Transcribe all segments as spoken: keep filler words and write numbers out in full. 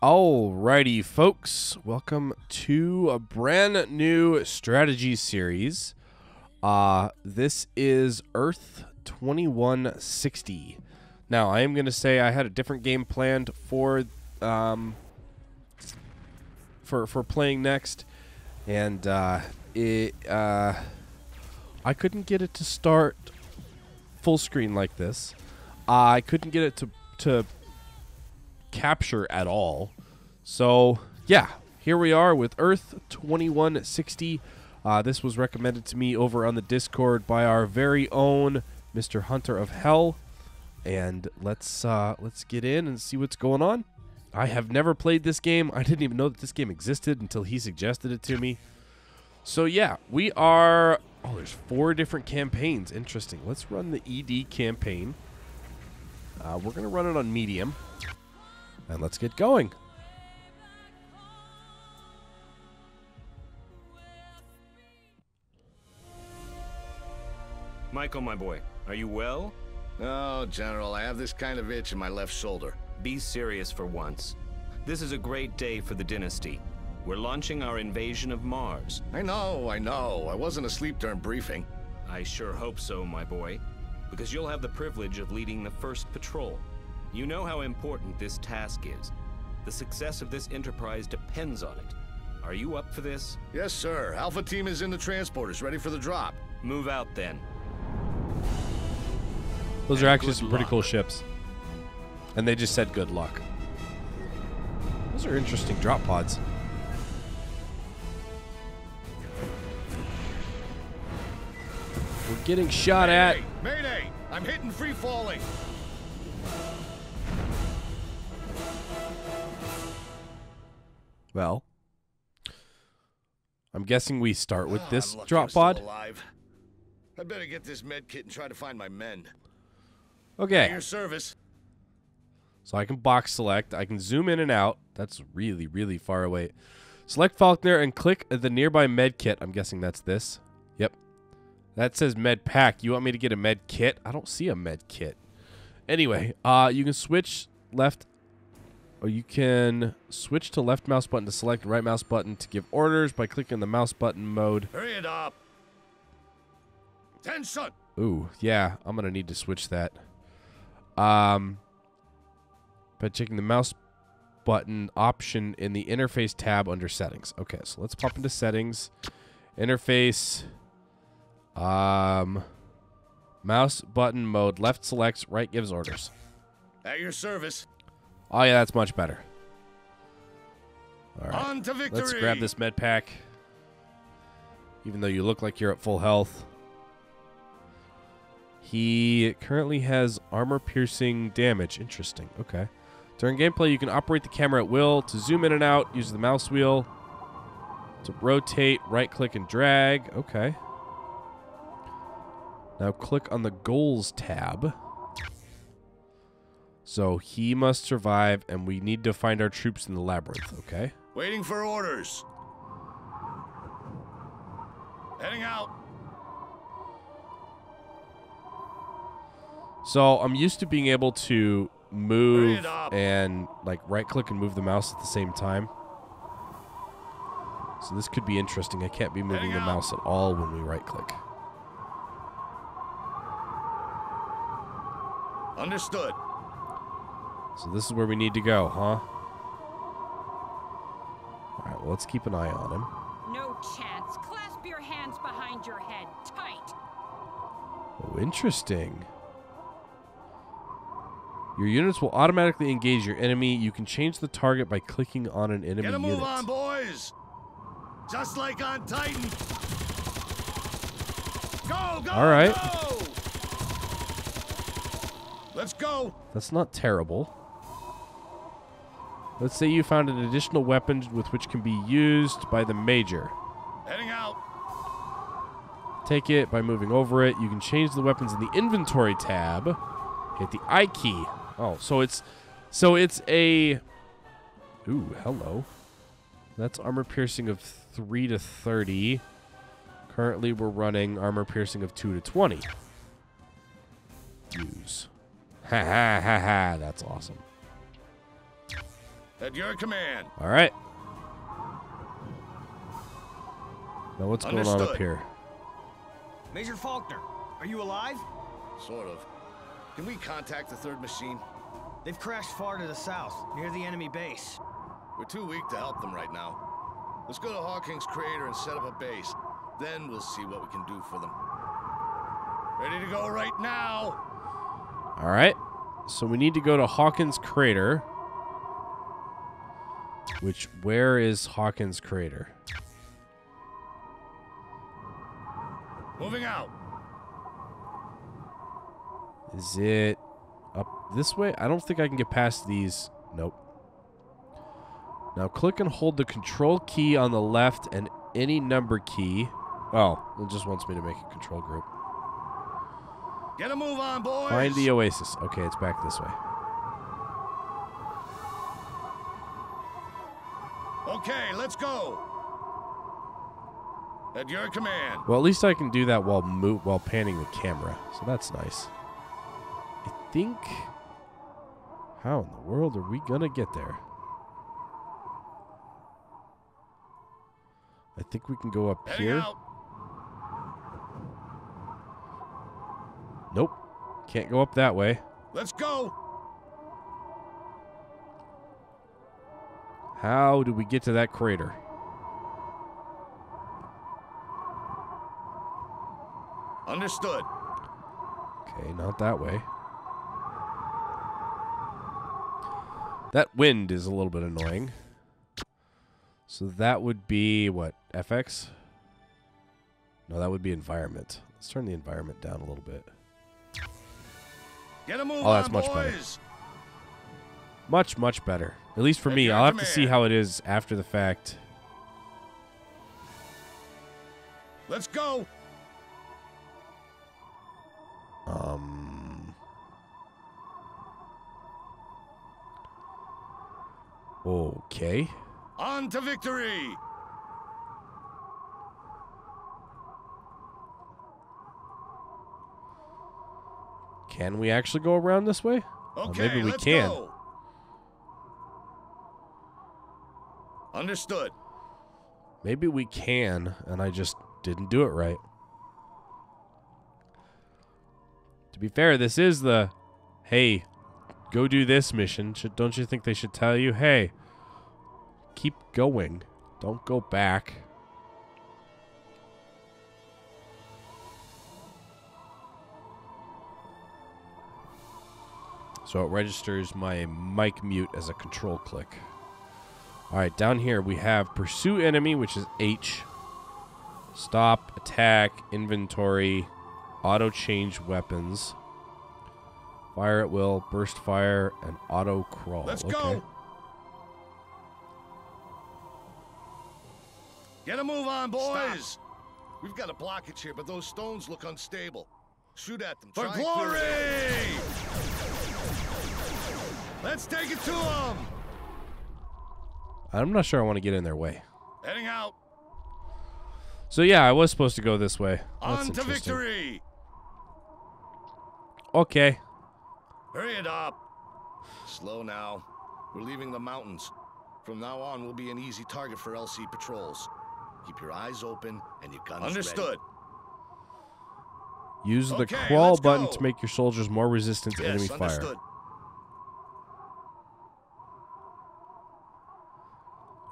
Alrighty, folks, welcome to a brand new strategy series. Uh, this is Earth twenty-one sixty. Now, I am going to say I had a different game planned for um, for, for playing next, and uh, it, uh, I couldn't get it to start full screen like this. Uh, I couldn't get it to... to capture at all. So yeah, here we are with Earth twenty-one sixty. Uh, this was recommended to me over on the Discord by our very own Mister Hunter of Hell, and let's uh, let's get in and see what's going on. I have never played this game. I didn't even know that this game existed until he suggested it to me. So yeah, we are... oh, there's four different campaigns. Interesting. Let's run the E D campaign. Uh, we're gonna run it on medium. And let's get going. Michael, my boy, are you well? Oh, General, I have this kind of itch in my left shoulder. Be serious for once. This is a great day for the dynasty. We're launching our invasion of Mars. I know, I know. I wasn't asleep during briefing. I sure hope so, my boy, because you'll have the privilege of leading the first patrol. You know how important this task is. The success of this enterprise depends on it. Are you up for this? Yes, sir. Alpha team is in the transporters, ready for the drop. Move out, then. Those are actually some pretty cool ships. And they just said good luck. Those are interesting drop pods. We're getting shot at. Mayday! Mayday! I'm hitting free falling! Well, I'm guessing we start with this oh, drop pod. Alive. I better get this med kit and try to find my men. Okay. At your service. So I can box select. I can zoom in and out. That's really, really far away. Select Faulkner and click the nearby med kit. I'm guessing that's this. Yep. That says med pack. You want me to get a med kit? I don't see a med kit. Anyway, uh, you can switch left. Or you can switch to left mouse button to select and right mouse button to give orders by clicking the mouse button mode. Hurry it up. Tension. Ooh, yeah, I'm going to need to switch that. Um, by checking the mouse button option in the interface tab under settings. Okay, so let's pop into settings. Interface. Um, mouse button mode. Left selects, right gives orders. At your service. Oh, yeah, that's much better. All right. On to victory. Let's grab this med pack. Even though you look like you're at full health. He currently has armor-piercing damage. Interesting. Okay. During gameplay, you can operate the camera at will to zoom in and out. Use the mouse wheel to rotate, right-click, and drag. Okay. Now click on the goals tab. So he must survive, and we need to find our troops in the labyrinth, okay? Waiting for orders. Heading out. So I'm used to being able to move and like right-click and move the mouse at the same time. So this could be interesting. I can't be moving the mouse at all when we right-click. Understood. So this is where we need to go, huh? All right, well, let's keep an eye on him. No chance. Clasp your hands behind your head tight. Oh, interesting. Your units will automatically engage your enemy. You can change the target by clicking on an enemy unit. Get a move on, boys. Just like on Titan. Go, go, all right. Go. Let's go. That's not terrible. Let's say you found an additional weapon with which can be used by the Major. Heading out. Take it by moving over it. You can change the weapons in the inventory tab. Hit the I key. Oh, so it's so it's a... Ooh, hello. That's armor piercing of three to thirty. Currently, we're running armor piercing of two to twenty. Use. Ha ha ha ha. That's awesome. At your command. All right. Now what's Understood. going on up here? Major Faulkner, are you alive? Sort of. Can we contact the third machine? They've crashed far to the south, near the enemy base. We're too weak to help them right now. Let's go to Hawkins Crater and set up a base. Then we'll see what we can do for them. Ready to go right now! All right. So we need to go to Hawkins Crater. Which, where is Hawkins Crater? Moving out. Is it up this way? I don't think I can get past these. Nope. Now click and hold the control key on the left and any number key. Oh, it just wants me to make a control group. Get a move on, boys. Find the oasis. Okay, it's back this way. Okay, let's go. At your command. Well, at least I can do that while move while panning the camera, so that's nice. I think. How in the world are we gonna get there? I think we can go up Heading here. Out. Nope, can't go up that way. Let's go. How do we get to that crater? Understood. Okay, not that way. That wind is a little bit annoying. So that would be, what, F X? No, that would be environment. Let's turn the environment down a little bit. Get a move oh, that's on, much better. Boys. Much, much better. At least for Get me. I'll have command. to see how it is after the fact. Let's go. Um. Okay. On to victory. Can we actually go around this way? Okay, well, maybe we let's can. Go. Understood. Maybe we can, and I just didn't do it right. To be fair, this is the, hey, go do this mission. Should, don't you think they should tell you, hey, keep going. Don't go back. So it registers my mic mute as a control click. All right, down here we have pursue enemy, which is H. Stop, attack, inventory. Auto change weapons, fire at will, burst fire, and auto crawl. Let's okay. go. Get a move on, boys. Stop. We've got a blockage here, but those stones look unstable. Shoot at them. For Try glory! Let's take it to them. I'm not sure I want to get in their way. Heading out. So yeah, I was supposed to go this way. That's on to victory. Okay. Hurry it up. Slow now. We're leaving the mountains. From now on, we'll be an easy target for L C patrols. Keep your eyes open and your guns Understood. ready. Understood. Use the okay, crawl button go. to make your soldiers more resistant to yes, enemy understood. fire.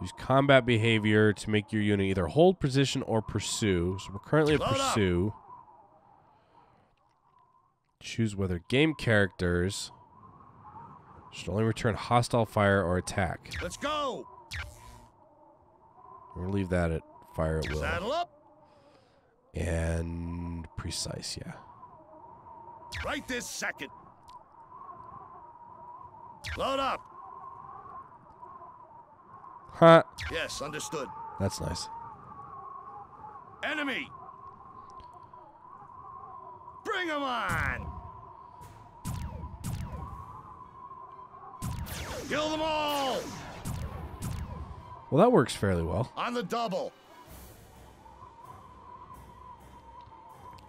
Use combat behavior to make your unit either hold position or pursue. So we're currently at pursue. Up. Choose whether game characters should only return hostile fire or attack. Let's go. We're gonna leave that at fire at will. Saddle up. And precise, yeah. Right this second. Load up. Huh. Yes, understood. That's nice. Enemy. Bring him on. Kill them all. Well, that works fairly well. On the double.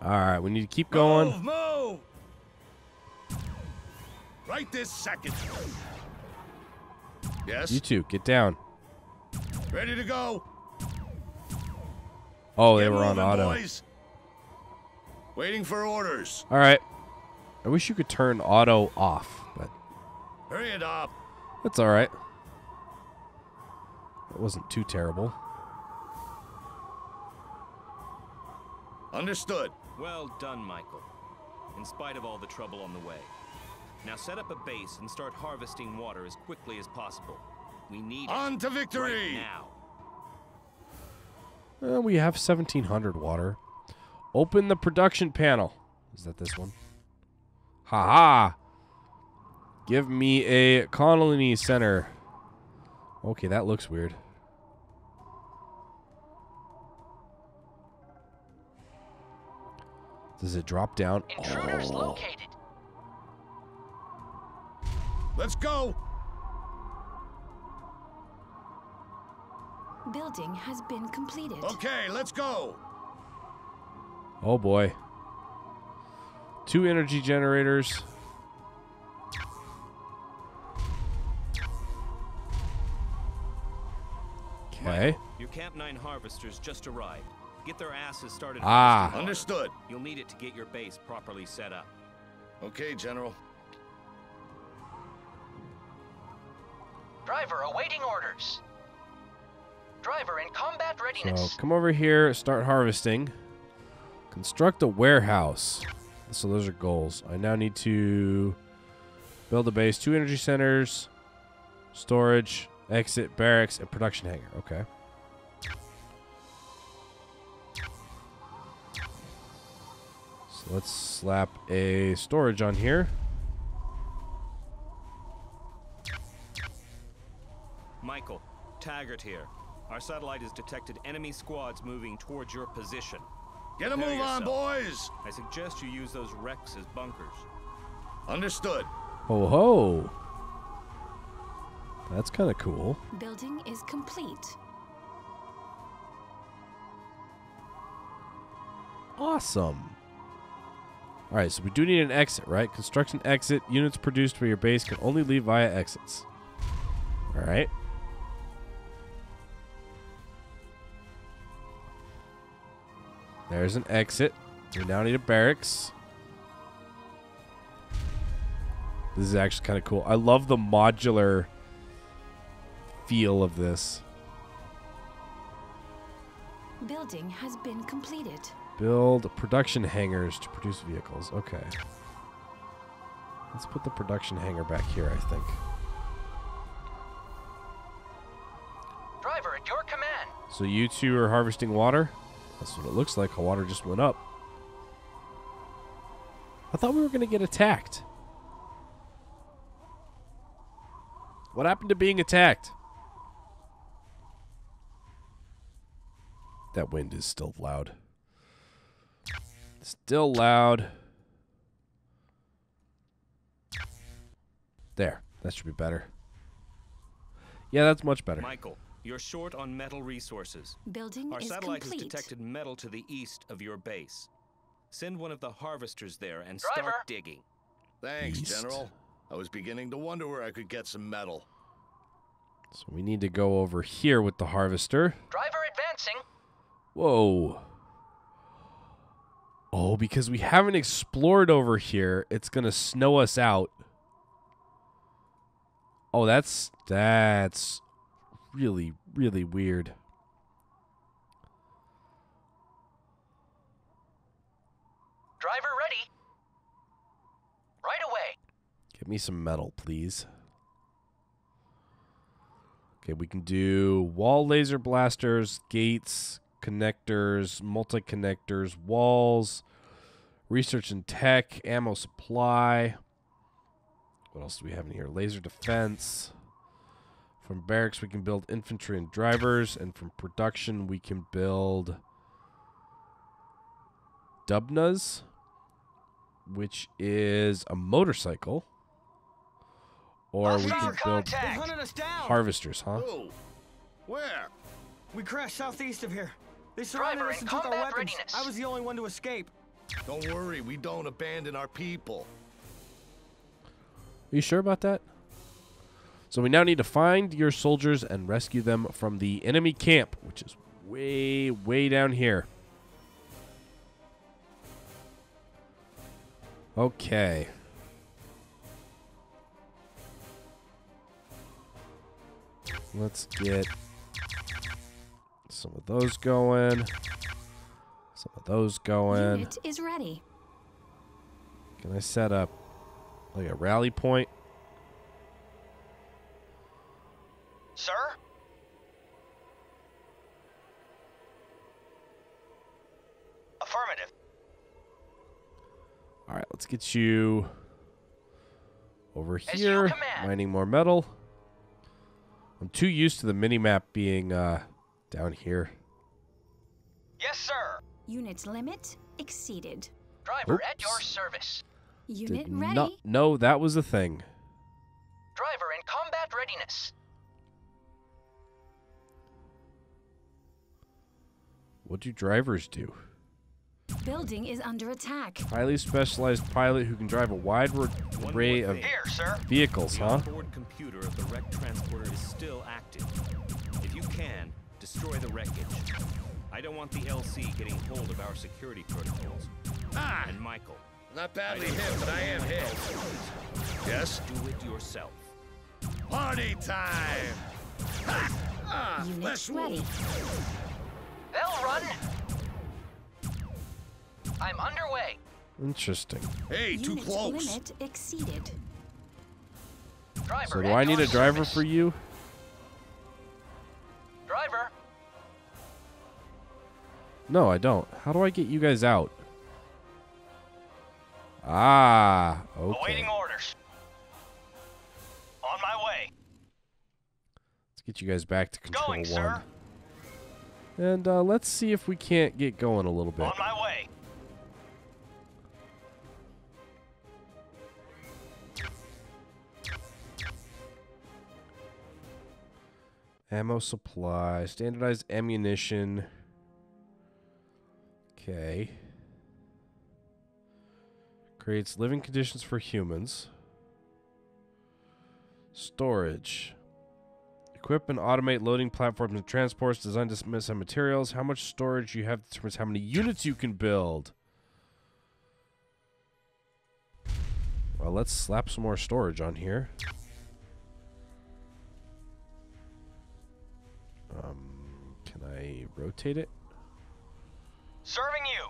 All right, we need to keep going. Move, move. Right this second. Yes? You two, get down. Ready to go. Oh, they were on auto. Waiting for orders. All right. I wish you could turn auto off, but hurry it up. That's all right. That wasn't too terrible. Understood. Well done, Michael. In spite of all the trouble on the way. Now set up a base and start harvesting water as quickly as possible. We need on to victory right now. Well, we have seventeen hundred water. Open the production panel. Is that this one? Haha. -ha. Give me a colony center. Okay, that looks weird. Does it drop down? Intruders oh. located. Let's go. Building has been completed. Okay, let's go. Oh boy. Two energy generators. Okay. Your Camp nine harvesters just arrived. Get their asses started. Ah, understood. You'll need it to get your base properly set up. Okay, General. Driver awaiting orders. Driver in combat readiness. So come over here, start harvesting. Construct a warehouse. So those are goals. I now need to build a base, two energy centers, storage, exit, barracks, and production hangar. Okay. So let's slap a storage on here. Michael, Taggart here. Our satellite has detected enemy squads moving towards your position. Get a move on, boys! I suggest you use those wrecks as bunkers. Understood. Ho ho! That's kind of cool. Building is complete. Awesome. All right, so we do need an exit, right? Construction exit. Units produced by your base can only leave via exits. All right. There's an exit. We now need a barracks. This is actually kind of cool. I love the modular feel of this. Building has been completed. Build production hangars to produce vehicles. Okay. Let's put the production hangar back here, I think. Driver at your command. So you two are harvesting water? That's what it looks like. How water just went up. I thought we were going to get attacked. What happened to being attacked? That wind is still loud. Still loud. There. That should be better. Yeah, that's much better. Michael. You're short on metal resources. Building Our is satellite complete. has detected metal to the east of your base. Send one of the harvesters there and Driver. start digging. Thanks, east. General. I was beginning to wonder where I could get some metal. So we need to go over here with the harvester. Driver advancing. Whoa. Oh, because we haven't explored over here, it's going to snow us out. Oh, that's... That's... really, really weird. Driver ready. Right away. Give me some metal, please. Okay, we can do wall laser blasters, gates, connectors, multi-connectors, walls, research and tech, ammo supply. What else do we have in here? Laser defense. From barracks, we can build infantry and drivers. And from production, we can build Dubnaz, which is a motorcycle. Or I'll we can build harvesters, huh? Whoa. Where? We crashed southeast of here. They surrounded us and took our weapons. Readiness. I was the only one to escape. Don't worry, we don't abandon our people. Are you sure about that? So we now need to find your soldiers and rescue them from the enemy camp, which is way, way down here. Okay. Let's get some of those going. Some of those going. Unit is ready. Can I set up like a rally point? Sir? Affirmative. All right, let's get you over here, mining more metal. I'm too used to the minimap being uh, down here. Yes, sir. Unit's limit exceeded. Driver Oops. at your service. Unit Did ready. Not know that was a thing. Driver in combat readiness. What do drivers do? Building is under attack. Highly specialized pilot who can drive a wide array of Here, sir. vehicles, the huh? onboard computer of the wreck transporter is still active. If you can, destroy the wreckage. I don't want the L C getting hold of our security protocols. Ah! And Michael. Not badly hit, but I am hit. Yes? Do it yourself. Party time! Ha! Ah, let's ready. They'll run! I'm underway. Interesting. Hey, too close. Limit exceeded. Driver so do I need a driver service. for you? Driver. No, I don't. How do I get you guys out? Ah, okay. Awaiting orders. On my way. Let's get you guys back to control going, one. Sir. And uh, let's see if we can't get going a little bit. On my way. Ammo supply, standardized ammunition. Okay. Creates living conditions for humans. Storage. Equip and automate loading platforms and transports designed to dismiss on materials. How much storage you have determines how many units you can build. Well, let's slap some more storage on here. Um, can I rotate it? Serving you.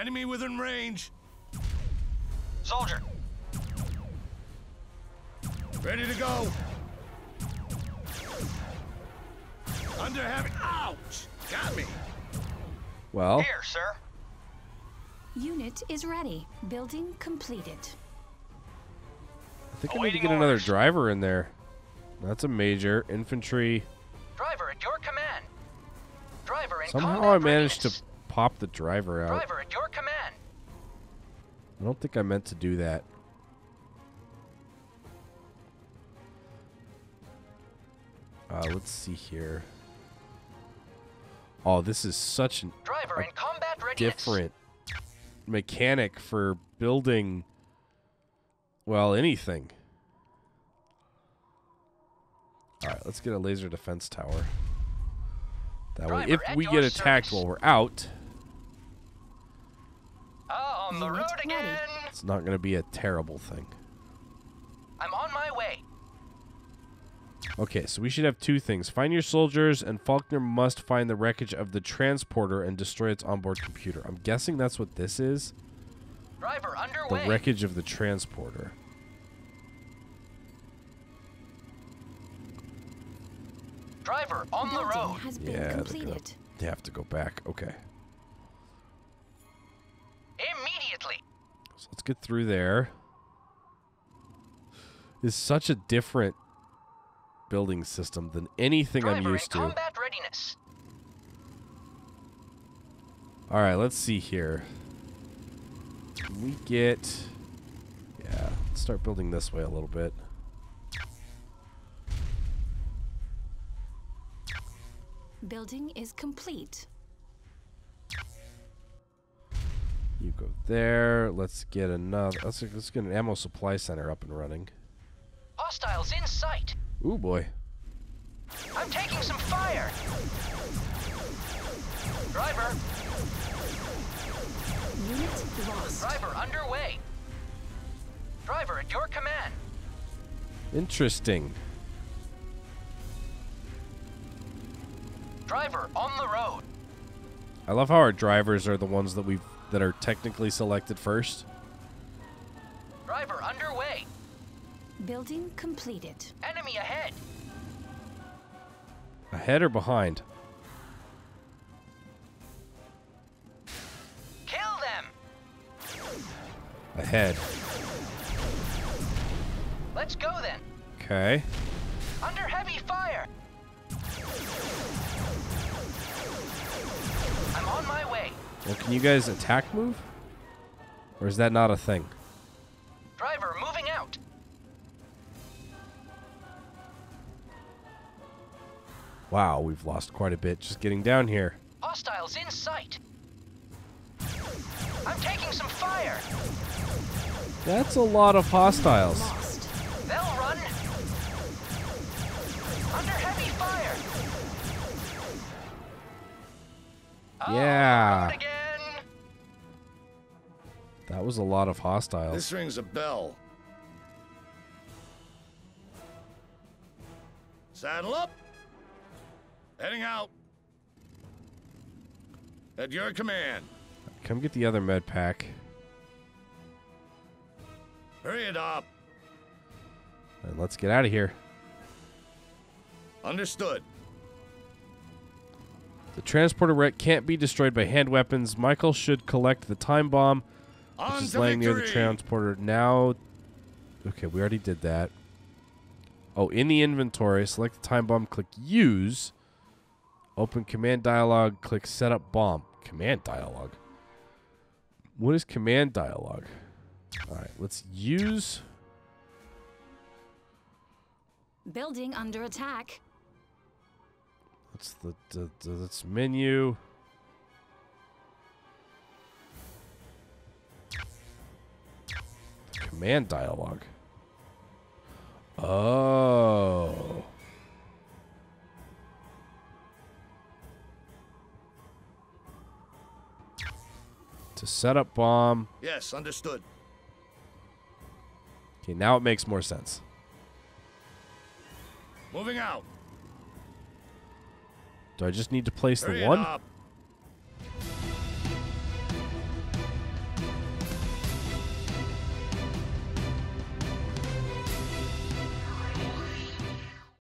Enemy within range. Soldier. Ready to go. Under heavy. Ouch! Got me. Well. Here, sir. Unit is ready. Building completed. I think I need to get another driver in there. That's a major. Infantry. Driver at your command. Driver in Somehow I managed readiness. to pop the driver out. Driver at your command. I don't think I meant to do that. Uh, let's see here. Oh, this is such an driver in combat readiness. different mechanic for building, well, anything. Alright, let's get a laser defense tower. That way, if we get attacked while we're out, on the road again. It's not going to be a terrible thing. I'm on my way. Okay, so we should have two things. Find your soldiers, and Faulkner must find the wreckage of the transporter and destroy its onboard computer. I'm guessing that's what this is. Driver underway. The wreckage of the transporter. Driver on the road. Has been yeah, gonna, they have to go back. Okay. Immediately. So let's get through there. It's such a different building system than anything Driver I'm used to. Combat readiness. All right, let's see here. Can we get? Yeah, let's start building this way a little bit. Building is complete. You go there. Let's get another. Let's, let's get an ammo supply center up and running. Hostiles in sight. Ooh, boy. I'm taking some fire. Driver. Unit lost. Driver underway. Driver at your command. Interesting. Driver on the road. I love how our drivers are the ones that we've that are technically selected first. Driver underway. Building completed. Enemy ahead. Ahead or behind? Kill them. Ahead. Let's go then. Okay. Under heavy fire. I'm on my way. Well, can you guys attack move? Or is that not a thing? Driver moving out. Wow, we've lost quite a bit just getting down here. Hostiles in sight. I'm taking some fire. That's a lot of hostiles. Lost. They'll run. Under heavy fire. Yeah. Oh, again. That was a lot of hostiles. This rings a bell. Saddle up. Heading out. At your command. Come get the other med pack. Hurry it up. And let's get out of here. Understood. The transporter wreck can't be destroyed by hand weapons. Michael should collect the time bomb, which is laying near the transporter now. Okay, we already did that. Oh, in the inventory, select the time bomb, click use. Open command dialog, click setup bomb. Command dialog? What is command dialog? Alright, let's use. Building under attack. That's the, the, the that's menu. Command dialog. Oh. To set up bomb. Yes, understood. Okay, now it makes more sense. Moving out. Do I just need to place Hurry the one? Up.